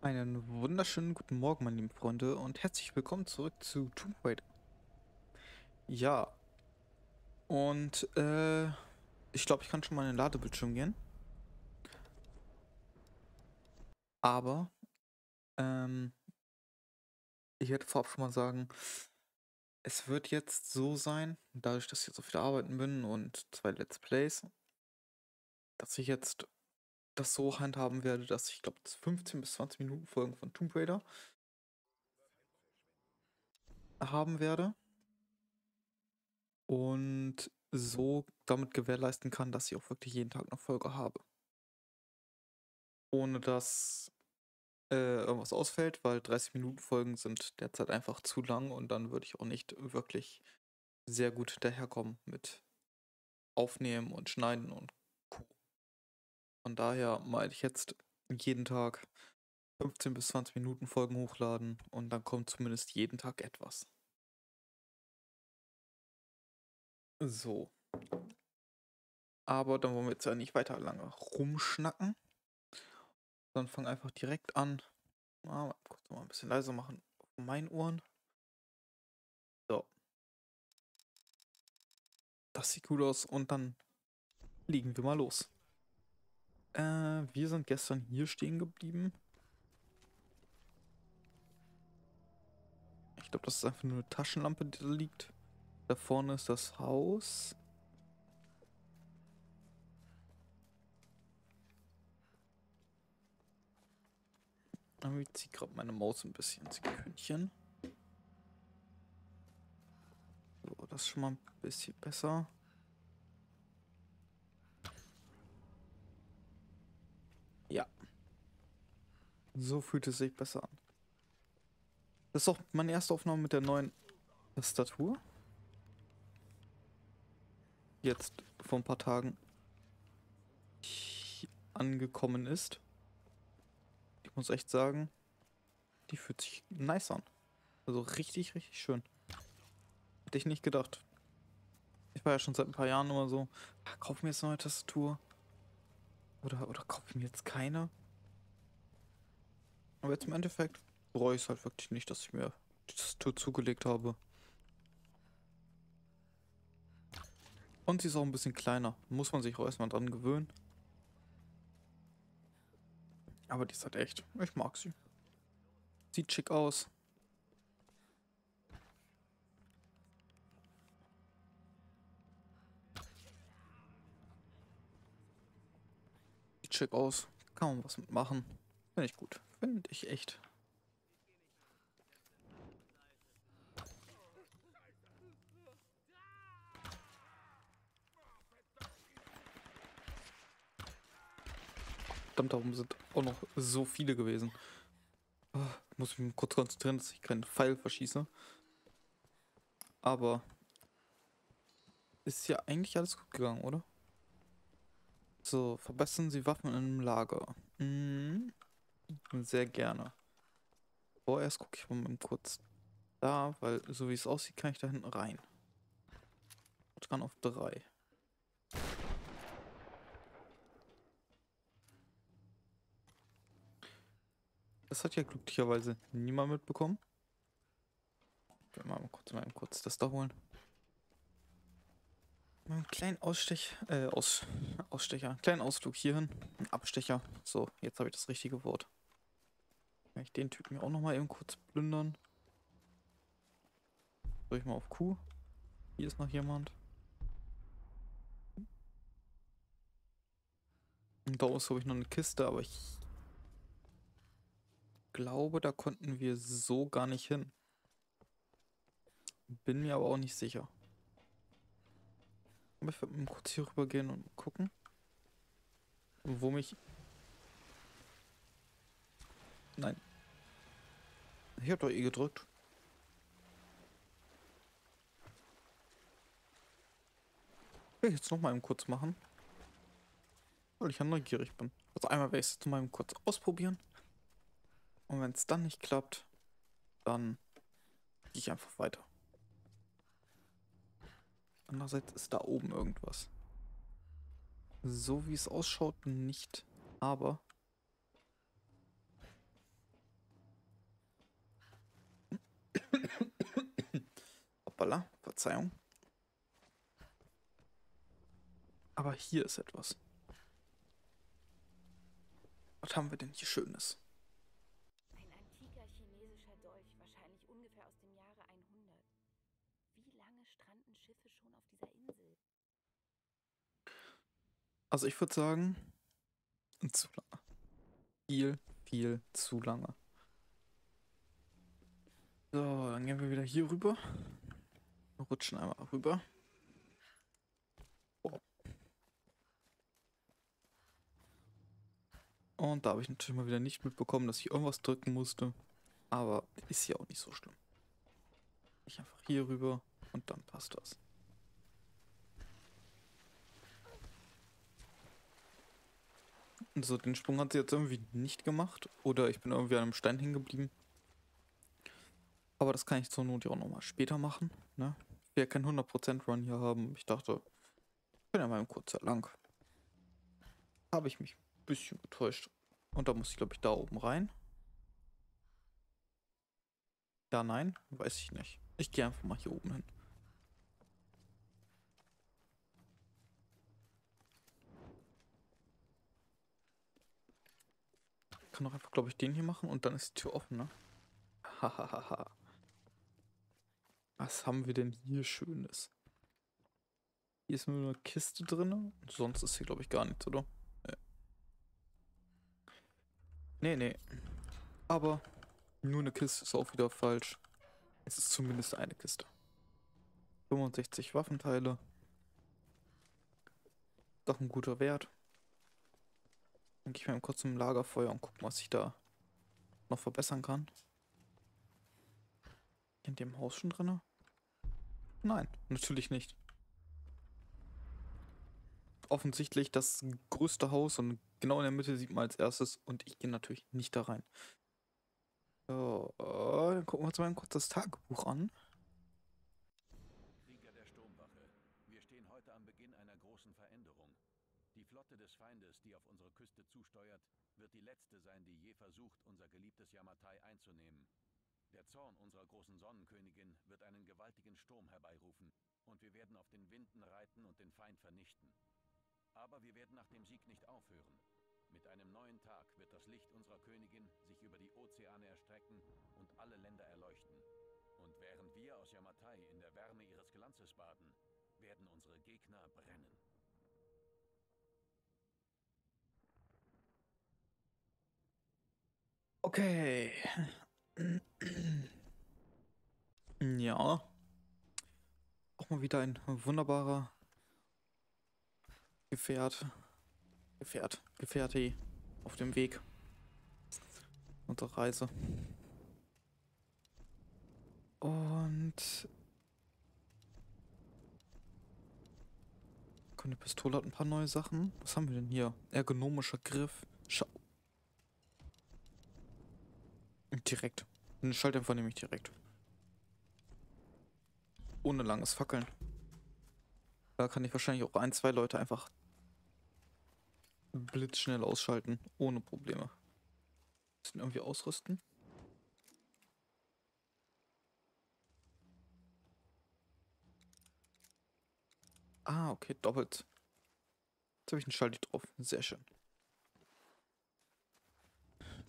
Einen wunderschönen guten Morgen, meine lieben Freunde, und herzlich willkommen zurück zu Tomb Raider. Ja, und ich glaube, ich kann schon mal in den Ladebildschirm gehen. Aber ich werde vorab schon mal sagen, es wird jetzt so sein, dadurch, dass ich jetzt so viel arbeiten bin und zwei Let's Plays, dass ich jetzt das so handhaben werde, dass ich glaube 15 bis 20 Minuten Folgen von Tomb Raider haben werde und so damit gewährleisten kann, dass ich auch wirklich jeden Tag eine Folge habe, ohne dass irgendwas ausfällt, weil 30 Minuten Folgen sind derzeit einfach zu lang und dann würde ich auch nicht wirklich sehr gut hinterherkommen mit Aufnehmen und Schneiden und von daher meine ich jetzt jeden Tag 15 bis 20 Minuten Folgen hochladen und dann kommt zumindest jeden Tag etwas. So. Aber dann wollen wir jetzt ja nicht weiter lange rumschnacken. Dann fangen einfach direkt an. Mal kurz mal ein bisschen leiser machen auf meinen Ohren. So. Das sieht gut aus und dann legen wir mal los. Wir sind gestern hier stehen geblieben. Ich glaube, das ist einfach nur eine Taschenlampe, die da liegt. Da vorne ist das Haus. Aber ich ziehe gerade meine Maus ein bisschen ins Köhnchen. So, das ist schon mal ein bisschen besser. Ja. So fühlt es sich besser an. Das ist auch meine erste Aufnahme mit der neuen Tastatur. Jetzt vor ein paar Tagen angekommen ist. Ich muss echt sagen, die fühlt sich nice an. Also richtig, richtig schön. Hätte ich nicht gedacht. Ich war ja schon seit ein paar Jahren immer so, kauf mir jetzt eine neue Tastatur. Oder kaufen jetzt keine. Aber jetzt im Endeffekt bereue ich es halt wirklich nicht, dass ich mir die Tastatur zugelegt habe. Und sie ist auch ein bisschen kleiner. Muss man sich auch erstmal dran gewöhnen. Aber die ist halt echt. Ich mag sie. Sieht schick aus. Schick aus, kann man was mitmachen. Finde ich gut. Finde ich echt. Verdammt, darum sind auch noch so viele gewesen. Oh, muss ich mich kurz konzentrieren, dass ich keinen Pfeil verschieße. Aber ist ja eigentlich alles gut gegangen, oder? So, verbessern Sie Waffen im Lager. Sehr gerne. Vorerst gucke ich mal kurz da, weil so wie es aussieht, kann ich da hinten rein. Ich kann auf 3. Das hat ja glücklicherweise niemand mitbekommen. Ich will mal kurz das da holen. Einen kleinen Ausstecher, einen kleinen Ausflug hierhin, ein Abstecher. So, jetzt habe ich das richtige Wort. Kann ich den Typen hier auch nochmal eben kurz plündern? Soll ich mal auf Q? Hier ist noch jemand. Und da oben habe ich noch eine Kiste, aber ich glaube, da konnten wir so gar nicht hin. Bin mir aber auch nicht sicher. Aber ich werde mal kurz hier rüber gehen und gucken, wo mich... Nein. Ich habe doch E gedrückt. Will ich jetzt noch mal eben kurz machen. Weil ich ja neugierig bin. Also einmal werde ich es jetzt mal eben kurz ausprobieren. Und wenn es dann nicht klappt, dann gehe ich einfach weiter. Andererseits ist da oben irgendwas. So wie es ausschaut, nicht. Aber Hoppala, Verzeihung. Aber hier ist etwas. Was haben wir denn hier Schönes? Ein antiker chinesischer Dolch, wahrscheinlich ungefähr aus dem Jahre 100. Wie lange stranden Schiffe schon auf dieser Insel? Also ich würde sagen, zu lange. Viel, viel zu lange. So, dann gehen wir wieder hier rüber. Rutschen einmal rüber. Oh. Und da habe ich natürlich mal wieder nicht mitbekommen, dass ich irgendwas drücken musste. Aber ist ja auch nicht so schlimm. Ich einfach hier rüber und dann passt das. So, den Sprung hat sie jetzt irgendwie nicht gemacht. Oder ich bin irgendwie an einem Stein hängen geblieben. Aber das kann ich zur Not ja auch nochmal später machen, ne? Ich will ja keinen 100% Run hier haben. Ich dachte, ich bin ja mal kurz lang. Habe ich mich ein bisschen getäuscht. Und da muss ich, glaube ich, da oben rein. Ja, nein, weiß ich nicht. Ich gehe einfach mal hier oben hin. Ich kann doch einfach, glaube ich, den hier machen und dann ist die Tür offen, ne? Hahaha. Was haben wir denn hier Schönes? Hier ist nur eine Kiste drin. Sonst ist hier, glaube ich, gar nichts, oder? Nee, nee. Aber nur eine Kiste ist auch wieder falsch. Es ist zumindest eine Kiste. 65 Waffenteile. Ist auch ein guter Wert. Dann gehe ich mal kurz zum Lagerfeuer und gucke, was ich da noch verbessern kann. In dem Haus schon drin? Nein, natürlich nicht. Offensichtlich das größte Haus und genau in der Mitte sieht man als erstes und ich gehe natürlich nicht da rein. So, dann gucken wir uns mal kurz das Tagebuch an. Krieger der Sturmwache, wir stehen heute am Beginn einer großen Veränderung. Die Flotte des Feindes, die auf unsere Küste zusteuert, wird die letzte sein, die je versucht, unser geliebtes Yamatai einzunehmen. Der Zorn unserer großen Sonnenkönigin wird einen gewaltigen Sturm herbeirufen und wir werden auf den Winden reiten und den Feind vernichten. Aber wir werden nach dem Sieg nicht aufhören. Mit einem neuen Tag wird das Licht unserer Königin sich über die Ozeane erstrecken und alle Länder erleuchten. Und während wir aus Yamatai in der Wärme ihres Glanzes baden, werden unsere Gegner brennen. Okay. Ja, auch mal wieder ein wunderbarer Gefährte auf dem Weg unserer Reise. Und die Pistole hat ein paar neue Sachen. Was haben wir denn hier? Ergonomischer Griff. Schau. Direkt. Den Schalldämpfer nehme ich direkt. Ohne langes Fackeln. Da kann ich wahrscheinlich auch ein, zwei Leute einfach blitzschnell ausschalten. Ohne Probleme. Müssen irgendwie ausrüsten. Ah, okay, doppelt. Jetzt habe ich einen Schalter drauf. Sehr schön.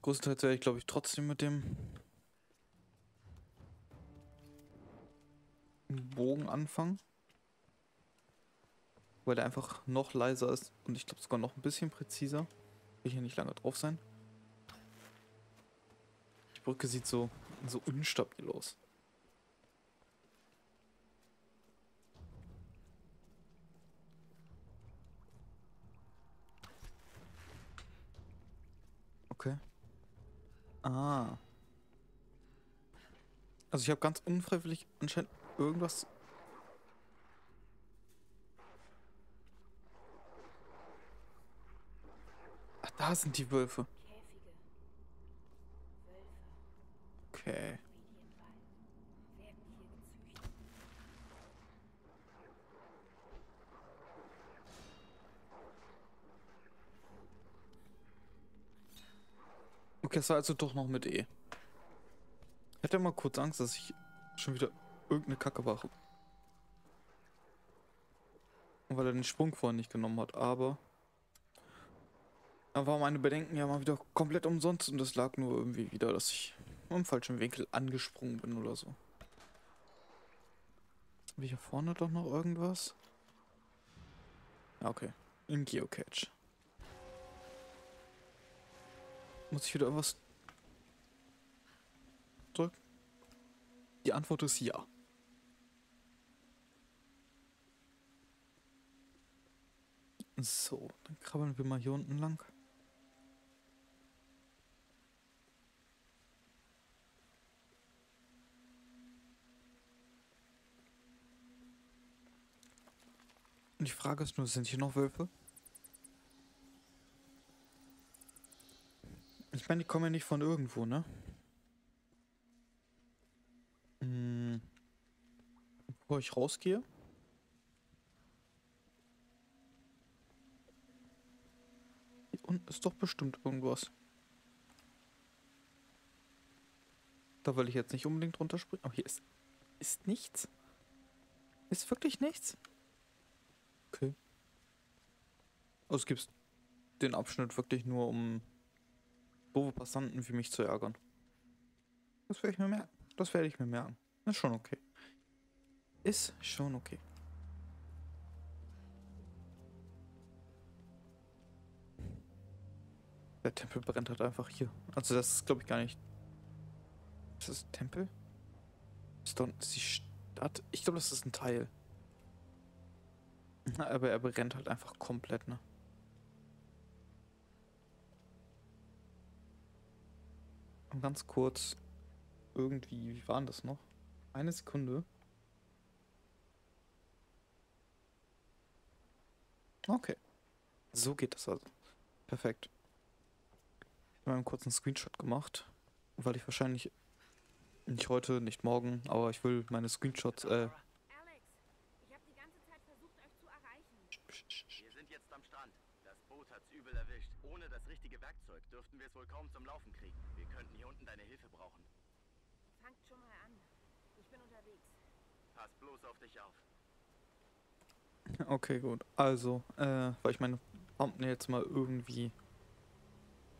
Größtenteils werde ich, glaube ich, trotzdem mit dem Bogen anfangen, weil der einfach noch leiser ist und ich glaube sogar noch ein bisschen präziser. Will hier nicht lange drauf sein. Die Brücke sieht so unstabil aus. Okay. Ah. Also ich habe ganz unfreiwillig anscheinend irgendwas. Ach, da sind die Wölfe. Okay. Okay, es war also doch noch mit E. Ich hatte mal kurz Angst, dass ich schon wieder irgendeine Kacke machen. Weil er den Sprung vorhin nicht genommen hat, aber... Da waren meine Bedenken ja mal wieder komplett umsonst und das lag nur irgendwie wieder, dass ich im falschen Winkel angesprungen bin oder so. Habe ich hier vorne doch noch irgendwas? Ja, okay. Im Geocache. Muss ich wieder irgendwas drücken? Die Antwort ist ja. So, dann krabbeln wir mal hier unten lang. Und die Frage ist nur, sind hier noch Wölfe? Ich meine, die kommen ja nicht von irgendwo, ne? Hm. Bevor ich rausgehe... Ist doch bestimmt irgendwas. Da will ich jetzt nicht unbedingt runterspringen. Oh, hier ist nichts. Ist wirklich nichts? Okay. Also gibt es den Abschnitt wirklich nur, um doofe Passanten wie mich zu ärgern. Das werde ich mir merken. Ist schon okay. Der Tempel brennt halt einfach hier. Also das ist, glaube ich, gar nicht... Ist das ein Tempel? Ist da unten die Stadt? Ich glaube, das ist ein Teil. Aber er brennt halt einfach komplett, ne? Und ganz kurz... Irgendwie... Wie war denn das noch? Eine Sekunde. Okay. So geht das also. Perfekt. Ich habe einen kurzen Screenshot gemacht, weil ich wahrscheinlich nicht heute, nicht morgen, aber ich will meine Screenshots. Alex, ich habe die ganze Zeit versucht, euch zu erreichen. Wir sind jetzt am Strand. Das Boot hat's übel erwischt. Ohne das richtige Werkzeug dürften wir es wohl kaum zum Laufen kriegen. Wir könnten hier unten deine Hilfe brauchen. Fangt schon mal an. Ich bin unterwegs. Pass bloß auf dich auf. Okay, gut. Also, weil ich meine Bomben jetzt mal irgendwie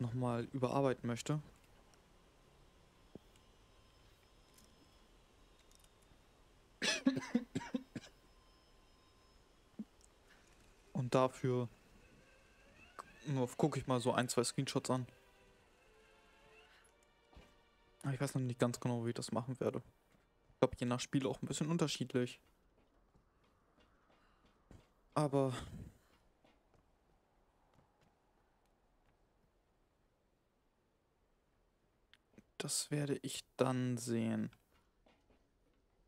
nochmal überarbeiten möchte. Und dafür gucke ich mal so ein, zwei Screenshots an. Aber ich weiß noch nicht ganz genau, wie ich das machen werde. Ich glaube, je nach Spiel auch ein bisschen unterschiedlich. Aber... Das werde ich dann sehen,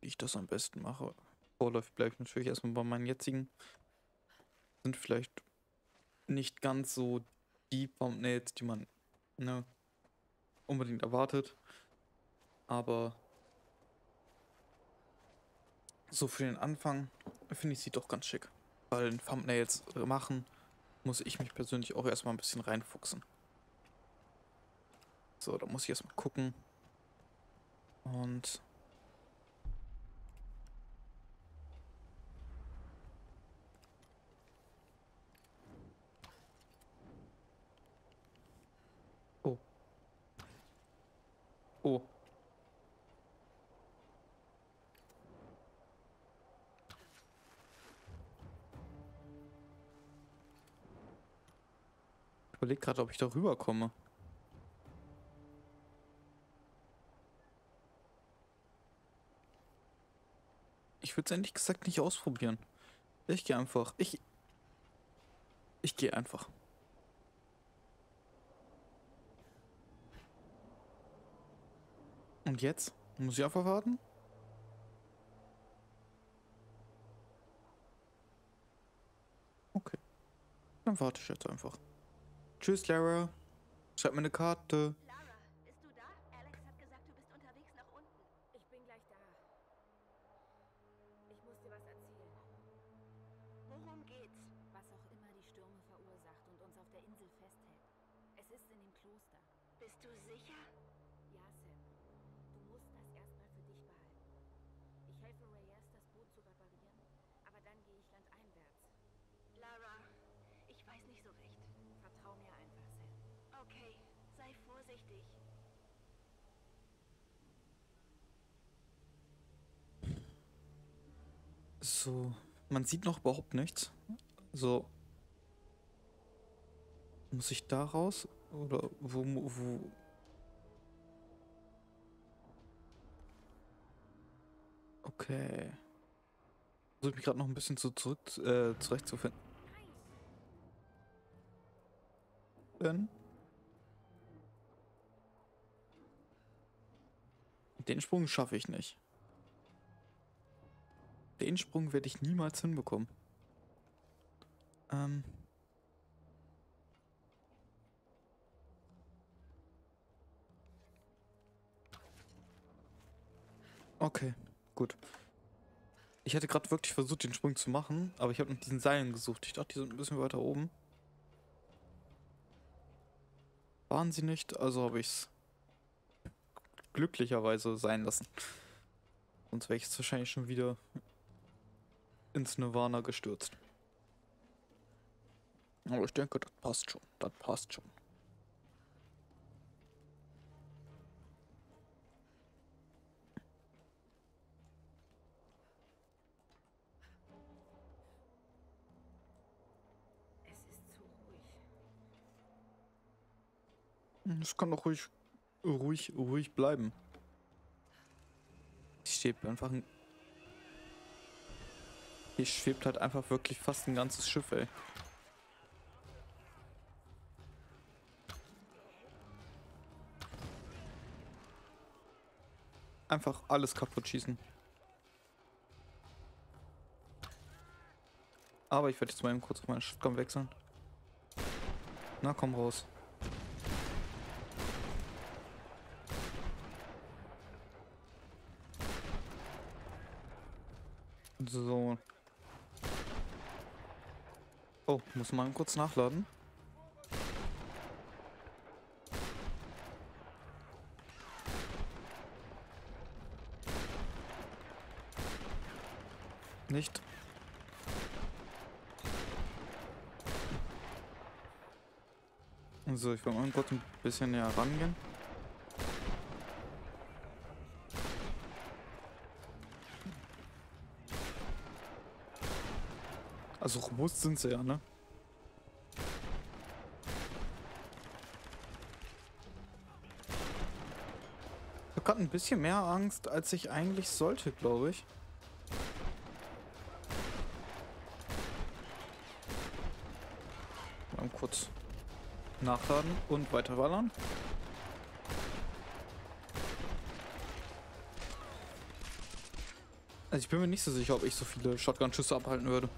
wie ich das am besten mache. Vorläufig bleibe ich natürlich erstmal bei meinen jetzigen. Sind vielleicht nicht ganz so die Thumbnails, die man unbedingt erwartet. Aber so für den Anfang finde ich sie doch ganz schick. Weil in Thumbnails machen muss ich mich persönlich auch erstmal ein bisschen reinfuchsen. So, da muss ich erstmal gucken. Und oh. Oh. Ich überlege gerade, ob ich da rüberkomme. Ich würde es ehrlich gesagt nicht ausprobieren. Ich gehe einfach. Ich gehe einfach. Und jetzt? Muss ich einfach warten? Okay. Dann warte ich jetzt einfach. Tschüss, Lara. Schreib mir eine Karte. dich. So, man sieht noch überhaupt nichts. So. Muss ich da raus? Oder wo? Okay. Versuche mich gerade noch ein bisschen zurechtzufinden. Den Sprung schaffe ich nicht. Den Sprung werde ich niemals hinbekommen. Okay, gut. Ich hatte gerade wirklich versucht, den Sprung zu machen, aber ich habe nach diesen Seilen gesucht. Ich dachte, die sind ein bisschen weiter oben. Waren sie nicht, also habe ich es glücklicherweise sein lassen. Sonst wäre ich jetzt wahrscheinlich schon wieder ins Nirvana gestürzt. Aber ich denke, das passt schon. Das passt schon. Es kann doch ruhig bleiben. Hier schwebt halt einfach wirklich fast ein ganzes Schiff, ey. Einfach alles kaputt schießen. Aber ich werde jetzt mal eben kurz auf meinen Shotgun wechseln. Na komm raus. So. Oh, muss mal kurz nachladen. Nicht. So, ich will mal kurz ein bisschen näher rangehen. Also robust sind sie ja, ne? Ich habe gerade ein bisschen mehr Angst, als ich eigentlich sollte, glaube ich. Mal kurz nachladen und weiter ballern. Also ich bin mir nicht so sicher, ob ich so viele Shotgun-Schüsse abhalten würde.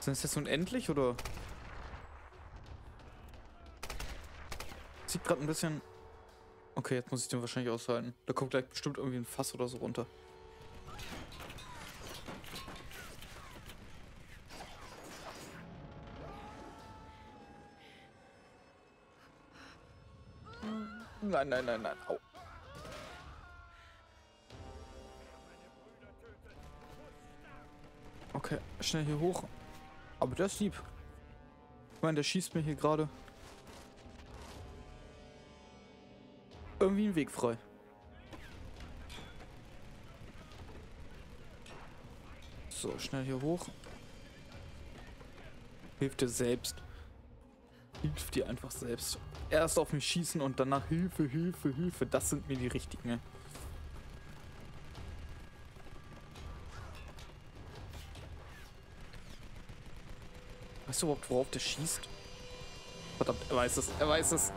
Sind es jetzt unendlich oder? Sieht gerade ein bisschen. Okay, jetzt muss ich den wahrscheinlich aushalten. Da kommt gleich bestimmt irgendwie ein Fass oder so runter. Nein, nein, nein, nein. Au. Okay, schnell hier hoch. Aber der ist lieb. Ich meine, der schießt mir hier gerade irgendwie einen Weg frei. So, schnell hier hoch. Hilft dir selbst. Hilft dir einfach selbst. Erst auf mich schießen und danach Hilfe, Hilfe, Hilfe. Das sind mir die richtigen. Weißt du überhaupt, worauf der schießt? Verdammt, er weiß es, er weiß es.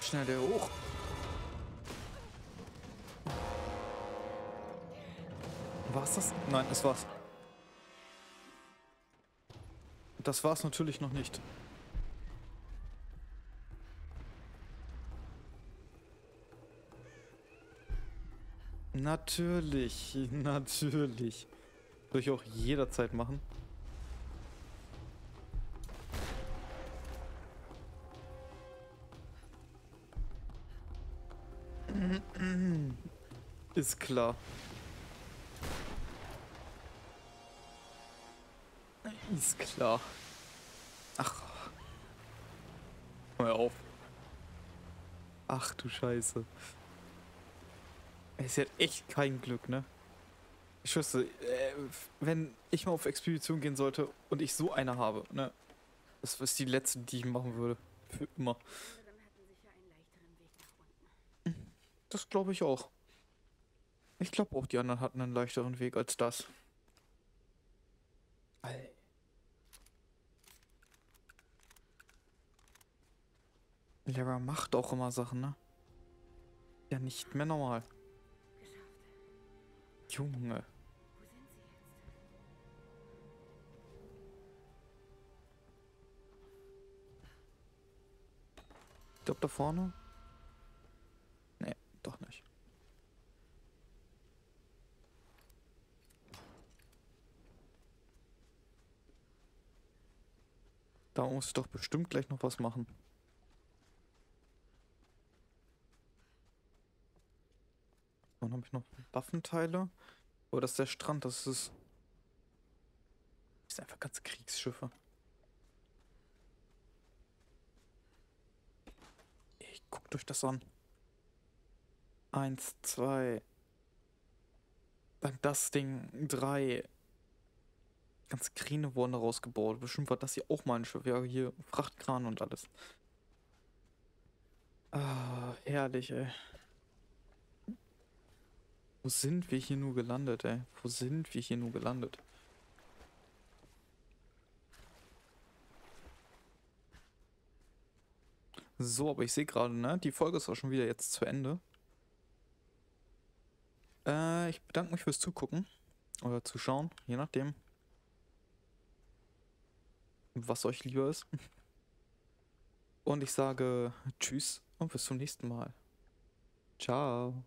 Schnell der hoch. War's das? Nein, es war's. Das war's natürlich noch nicht. Natürlich, natürlich. Würde ich auch jederzeit machen. Ist klar. Ist klar. Ach. Hör auf. Ach du Scheiße. Es hat echt kein Glück, ne? Ich wüsste, wenn ich mal auf Expedition gehen sollte und ich so eine habe, ne? Das ist die letzte, die ich machen würde. Für immer. Das glaube ich auch. Ich glaube auch, die anderen hatten einen leichteren Weg als das. Alter. Lara macht auch immer Sachen, ne? Ja, nicht mehr normal. Junge. Wo sind sie jetzt? Ich glaube da vorne. Nee, doch nicht. Da muss ich doch bestimmt gleich noch was machen. Dann habe ich noch Waffenteile. Oh, das ist der Strand, das ist einfach ganze Kriegsschiffe. Ich guckt euch das an. 1, 2. Dann das Ding, 3. Ganze Kräne wurden daraus gebaut. Bestimmt war das hier auch mal ein Schiff. Ja, hier Frachtkran und alles. Ah, herrlich, ey. Wo sind wir hier nur gelandet, ey? Wo sind wir hier nur gelandet? So, aber ich sehe gerade, ne? Die Folge ist auch schon wieder jetzt zu Ende. Ich bedanke mich fürs Zugucken. Oder Zuschauen, je nachdem. Was euch lieber ist. Und ich sage Tschüss und bis zum nächsten Mal. Ciao.